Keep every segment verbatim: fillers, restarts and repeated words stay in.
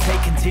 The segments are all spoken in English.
Take into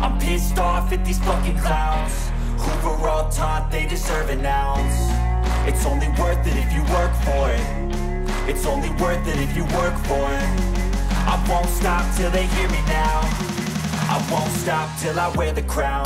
I'm pissed off at these fucking clowns who were all taught they deserve an ounce. It's only worth it if you work for it. It's only worth it if you work for it. I won't stop till they hear me now. I won't stop till I wear the crown.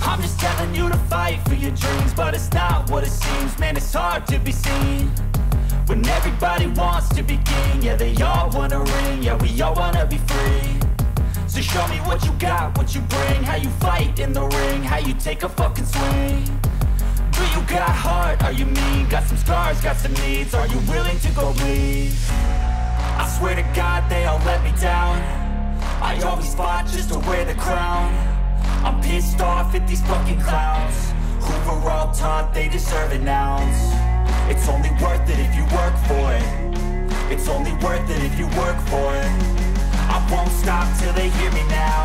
I'm just telling you to fight for your dreams, but it's not what it seems. Man, it's hard to be seen when everybody wants to be king. Yeah, they all wanna ring, yeah, we all wanna be free. So show me what you got, what you bring, how you fight in the ring, how you take a fucking swing. Do you got heart, are you mean? Got some scars, got some needs, are you willing to go bleed? I swear to God they all let me down. I always fought just to wear the crown. I'm pissed off at these fucking clowns who were all taught they deserve an ounce. It's only worth it if you work for it. It's only worth it if you work for it. I won't stop till they hear me now.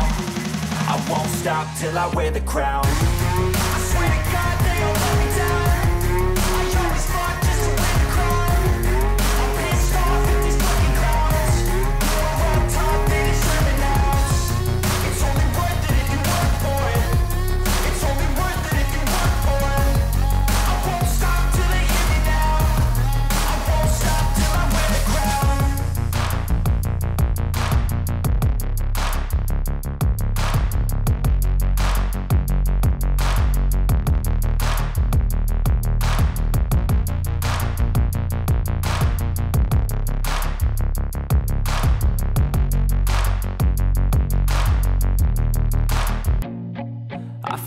I won't stop till I wear the crown. I swear to God they all let me down. I always fought just to win the crown. I'm pissed off at these fucking clowns who were all taught they deserve an ounce. It's only worth it if you work for it. I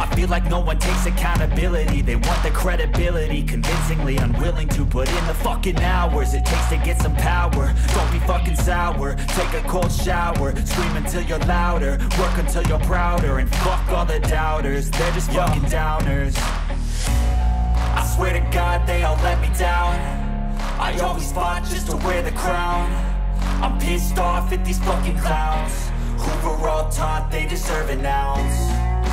I feel like no one takes accountability. They want the credibility, convincingly unwilling to put in the fucking hours it takes to get some power. Don't be fucking sour, take a cold shower. Scream until you're louder, work until you're prouder. And fuck all the doubters, they're just Yo. fucking downers. I swear to God they all let me down. I always fought just to wear the crown. I'm pissed off at these fucking clowns who were all taught they deserve an ounce.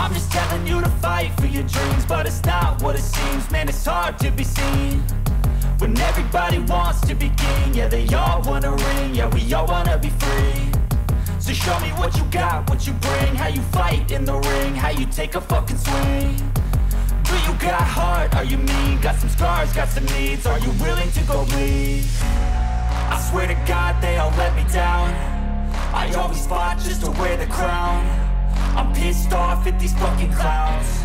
I'm just telling you to fight for your dreams, but it's not what it seems. Man, it's hard to be seen when everybody wants to be king. Yeah, they all wanna ring, yeah, we all wanna be free. So show me what you got, what you bring, how you fight in the ring, how you take a fucking swing. Do you got heart, are you mean? Got some scars, got some needs, are you willing to go bleed? I swear to God they all let me down. I always fought just to wear the crown. I'm pissed off at these fucking clowns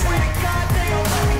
swear to God they all love me.